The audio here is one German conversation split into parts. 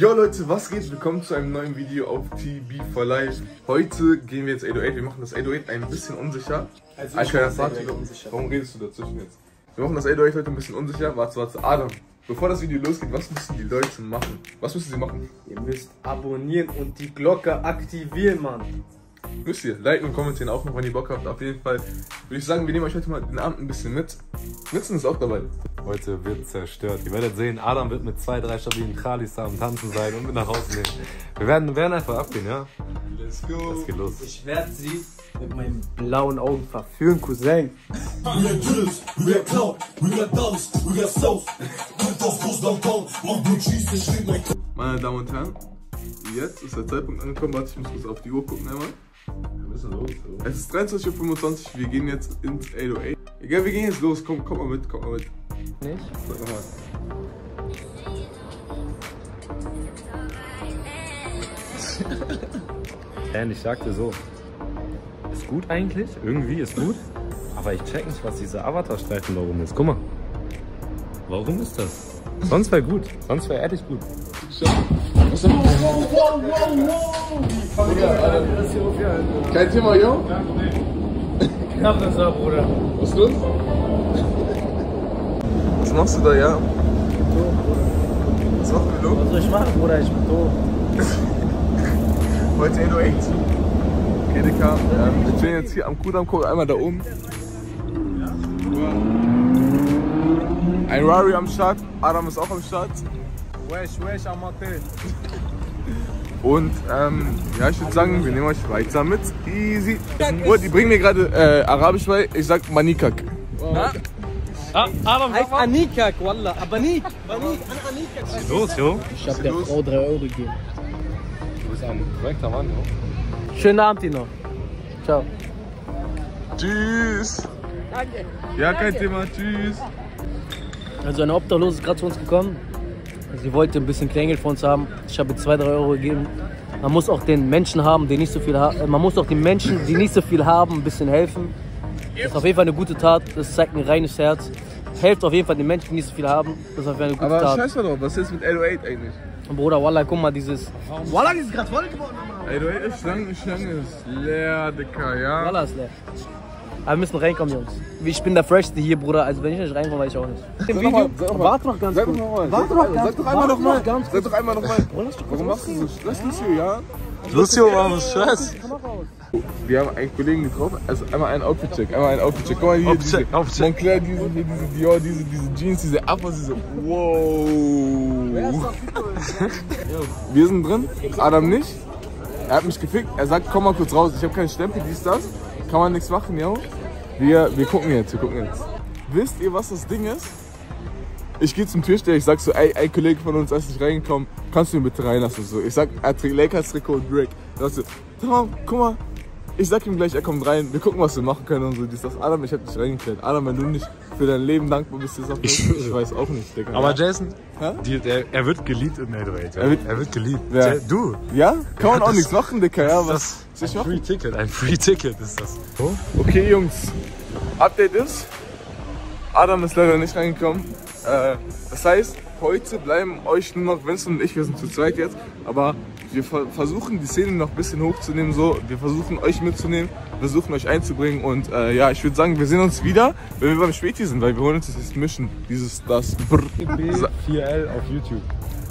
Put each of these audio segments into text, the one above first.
Jo Leute, was geht? Willkommen zu einem neuen Video auf TB4Live. Heute gehen wir jetzt 808. Wir machen das 808 ein bisschen unsicher. Also ich kann das unsicher. Warum redest du dazwischen jetzt? Wir machen das 808 heute ein bisschen unsicher. Warte, Adam. Bevor das Video losgeht, was müssen die Leute machen? Was müssen sie machen? Ihr müsst abonnieren und die Glocke aktivieren, Mann. Müsst ihr liken und kommentieren auch noch, wenn ihr Bock habt. Auf jeden Fall würde ich sagen, wir nehmen euch heute mal den Abend ein bisschen mit. Witzen ist auch dabei. Heute wird zerstört. Ihr werdet sehen, Adam wird mit 2, 3 stabilen Kralis da am Tanzen sein und mit nach Hause nehmen. Wir werden einfach abgehen, ja? Let's go. Das geht los. Ich werde sie mit meinen blauen Augen verführen, Cousin. Meine Damen und Herren, jetzt ist der Zeitpunkt angekommen. Warte, ich muss kurz auf die Uhr gucken einmal. Es ist 23:25 Uhr, wir gehen jetzt ins 808. Egal, wir gehen jetzt los, komm mal mit, komm mal mit. Nicht? Sag mal. Ich sagte so, ist gut eigentlich, irgendwie ist gut, aber ich check nicht, was diese Avatar-Streifen da rum ist. Guck mal, warum ist das? Sonst wäre gut, sonst wäre ehrlich gut. Schau. Wow. Kein Thema, yo? Kein Problem. Knapp das ab, Bruder. Was ist los? Was machst du da, ja? Ich bin tot, Bruder. Was machst du, Lu? Was soll ich machen, Bruder? Ich bin tot. Heute 808. Okay, Dicker. Wir stehen jetzt hier am Kudamm, guck einmal da oben. Ein Rari am Start, Adam ist auch am Start. Wesh, Amateur. Und ja, ich würde sagen, wir nehmen euch weiter mit. Easy. Oh, die bringen mir gerade Arabisch bei. Ich sag Manikak. Oh, okay. Adam, heißt Anikak, Wallah. Abanik. Was ist los, jo? Ich hab der Frau 3 Euro gegeben. Du bist ein korrekter Mann, jo. Schönen Abend, Ihnen noch. Ciao. Tschüss. Danke. Ja, kein Thema. Tschüss. Also, eine Obdachlose ist gerade zu uns gekommen. Sie wollte ein bisschen Kleingeld von uns haben. Ich habe 2, 3 Euro gegeben. Man muss auch den Menschen haben, die nicht so viel haben. Man muss auch den Menschen, die nicht so viel haben, ein bisschen helfen. Das ist auf jeden Fall eine gute Tat. Das zeigt ein reines Herz. Helft auf jeden Fall den Menschen, die nicht so viel haben. Das ist auf jeden Fall eine gute Tat. Aber scheiß mal drauf, was ist mit 808 eigentlich? Bruder, Wallah, guck mal, dieses. Wallah, die ist gerade voll geworden. 808 ist Schlange ist leer, Dicker, ja. Wallah ist leer. Aber wir müssen reinkommen, Jungs. Ich bin der Freshste hier, Bruder. Also wenn ich nicht reinkomme, weiß ich auch nicht. Im Video, warte noch ganz kurz. Sag doch einmal nochmal. Warum machst du so Stress, Lucio, ja? Lucio, warum Stress? Wir haben einen Kollegen getroffen. Also einmal einen Outfit-Check, Guck mal hier, diese Moncler, diese Dior, diese Jeans, diese Apples, diese... Wow. Wir sind drin, Adam nicht. Er hat mich gefickt. Er sagt, komm mal kurz raus. Ich habe keine Stempel, dies, das. Kann man nichts machen, ja? Wir gucken jetzt, Wisst ihr, was das Ding ist? Ich gehe zum Türsteher, ich sag so, ey, Kollege von uns, ist nicht reingekommen, kannst du ihn bitte reinlassen? So, ich sag, er trägt Lakers-Trikot und Drake. Dann sagst du, Tamam, guck mal, ich sag ihm gleich, er kommt rein, wir gucken, was wir machen können und so. Dies, das. Adam, ich hab dich reingeklärt. Adam, wenn du nicht für dein Leben dankbar bist, ist das ich weiß auch nicht, Digga. Aber Jason, er wird geliebt in der Welt. Er wird geliebt. Ja. Du? Ja? Kann man auch nichts machen, Digga. Ja, was? Ein Free-Ticket ist das. Oh? Okay, Jungs. Update ist, Adam ist leider nicht reingekommen. Das heißt, heute bleiben euch nur noch Vincent und ich, wir sind zu zweit jetzt, aber wir versuchen die Szene noch ein bisschen hochzunehmen, so, wir versuchen euch mitzunehmen, versuchen euch einzubringen und ja, ich würde sagen, wir sehen uns wieder, wenn wir beim Späti sind, weil wir holen uns dieses Mischen, das TB4L auf YouTube.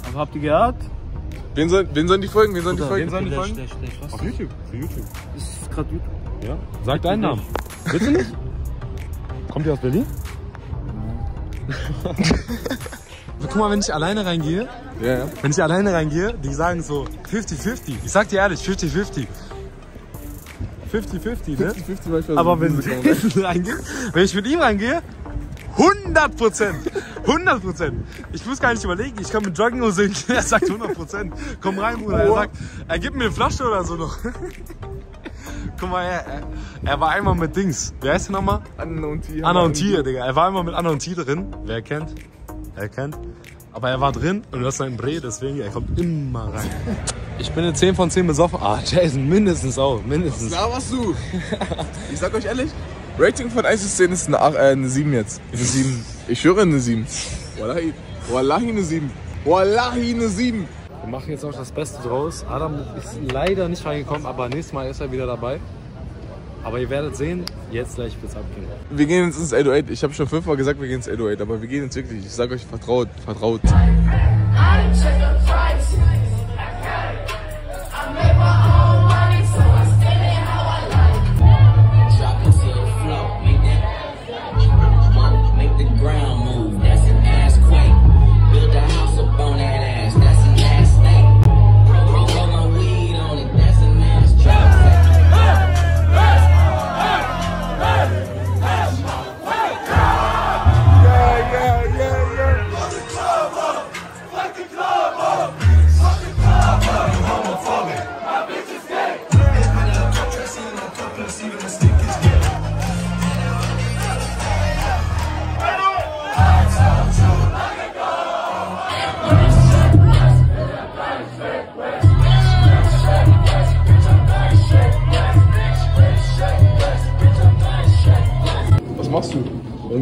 Aber habt ihr gehört? Wen sollen die folgen? Wen sollen die folgen? Auf YouTube. Für YouTube. Ist gerade YouTube? Ja. Sag deinen Namen. Bitte nicht? Kommt ihr aus Berlin? Nein. Guck mal, wenn ich alleine reingehe, die sagen so 50-50. Ich sag dir ehrlich, 50-50. 50-50, ne? 50-50, aber wenn ich reingehe, wenn ich mit ihm reingehe, 100%. 100%. Ich muss gar nicht überlegen, ich kann mit Jogginghose hin, er sagt 100%. Komm rein, Bruder, er sagt, er gibt mir eine Flasche oder so noch. Guck mal, er war einmal mit Dings. Wer heißt der nochmal? Anna und Tier, Digga. Er war einmal mit Anna und Tier drin. Wer kennt? Aber er war drin und das ist ein Bre, deswegen er kommt immer rein. Ich bin eine 10 von 10 besoffen. Ah, Jason, mindestens auch. Mindestens. Da warst du. Ich sag euch ehrlich, Rating von 1 bis 10 ist eine 7 jetzt. Eine 7. Ich schwöre eine 7. Wallahi eine 7. Wir machen jetzt auch das Beste draus. Adam ist leider nicht reingekommen, aber nächstes Mal ist er wieder dabei. Aber ihr werdet sehen, jetzt gleich wird's abgehen. Wir gehen jetzt ins 808. Ich habe schon 5-mal gesagt, wir gehen ins 808, aber wir gehen jetzt wirklich. Ich sage euch, vertraut, vertraut. Warum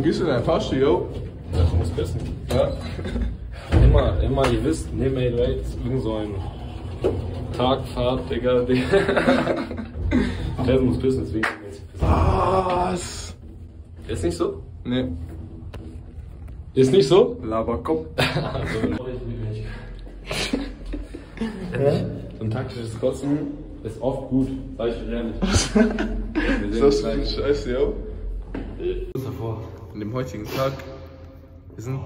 gehst du in deinen Fahrstuhl, yo? Ja, du musst pissen. Ja? Immer, ihr wisst, neben 808 ist irgend so ein Tagfahrt, Digga, Der muss pissen, deswegen geht's. Was? Ist nicht so? Nee. Ist nicht so? Laberkopf. So ein taktisches Kotzen ist oft gut, sag ich ehrlich. Das ist doch scheiße, yo. An dem heutigen Tag, wir sind,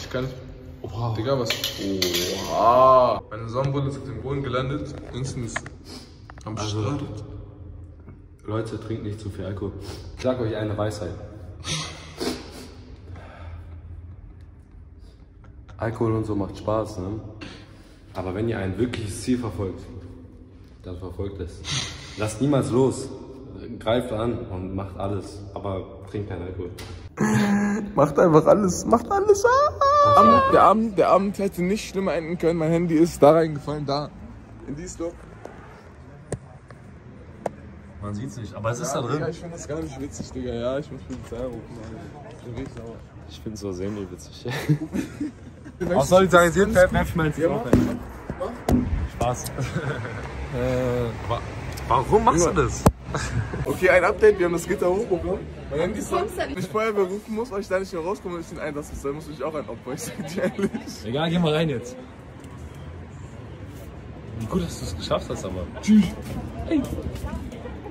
ich kann nicht, wow. Digga, was, oha, wow. Meine Sonnenbrille ist auf dem Boden gelandet, wenigstens am Strand. Leute, trinkt nicht zu viel Alkohol. Ich sag euch eine Weisheit. Alkohol und so macht Spaß, ne? Aber wenn ihr ein wirkliches Ziel verfolgt, dann verfolgt es. Lasst niemals los. Greift an und macht alles, aber trinkt keinen Alkohol. Macht einfach alles, macht alles. Ah! Der Abend hätte nicht schlimmer enden können. Mein Handy ist da reingefallen, da. In dieses Loch. Man sieht's nicht, aber es ist da drin. Digga, ich finde das gar nicht witzig, Digga. Ja, ich muss Polizei rufen. Ich bin sauer. Ich find's so semi-witzig. Auch solidarisiert, werf mal ins Loch. Spaß. Warum machst du das? Okay, ein Update, wir haben das Gitter hochbekommen. Mein Handy ist so, wenn ich Feuerwehr rufen muss, weil ich da nicht mehr rauskomme, weil ich den Einsatz muss. Dann muss ich auch ein Opfer, ich sag dir ehrlich. Egal, geh mal rein jetzt. Wie gut, dass du es geschafft hast, aber. Tschüss. Hey.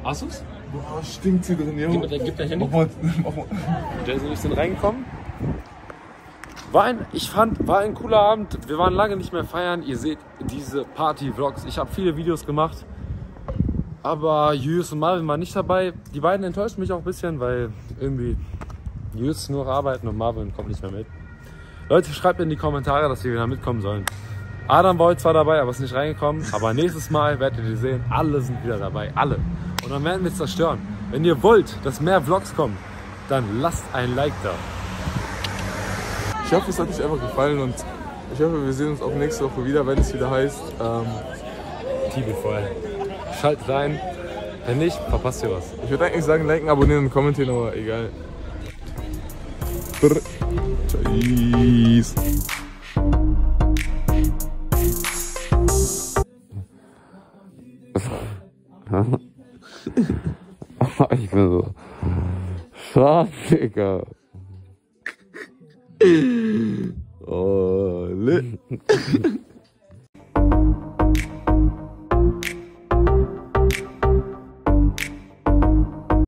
Hast du's? Boah, stinkt hier drin, Junge. Gib dein Handy. Mach mal. Jason, ich bin reingekommen. Ich fand, war ein cooler Abend. Wir waren lange nicht mehr feiern. Ihr seht diese Party-Vlogs. Ich habe viele Videos gemacht. Aber Julius und Marvin waren nicht dabei. Die beiden enttäuschten mich auch ein bisschen, weil irgendwie Julius nur arbeiten und Marvin kommt nicht mehr mit. Leute, schreibt in die Kommentare, dass wir wieder mitkommen sollen. Adam war heute zwar dabei, aber ist nicht reingekommen. Aber nächstes Mal werdet ihr sehen, alle sind wieder dabei. Alle. Und dann werden wir es zerstören. Wenn ihr wollt, dass mehr Vlogs kommen, dann lasst ein Like da. Ich hoffe, es hat euch einfach gefallen und ich hoffe, wir sehen uns auch nächste Woche wieder, wenn es wieder heißt TB4Live. Schaltet rein, wenn nicht, verpasst ihr was. Ich würde eigentlich sagen, liken, abonnieren und kommentieren, aber egal. Brr. Tschüss. Ich bin so... Schade, Digga. Oh,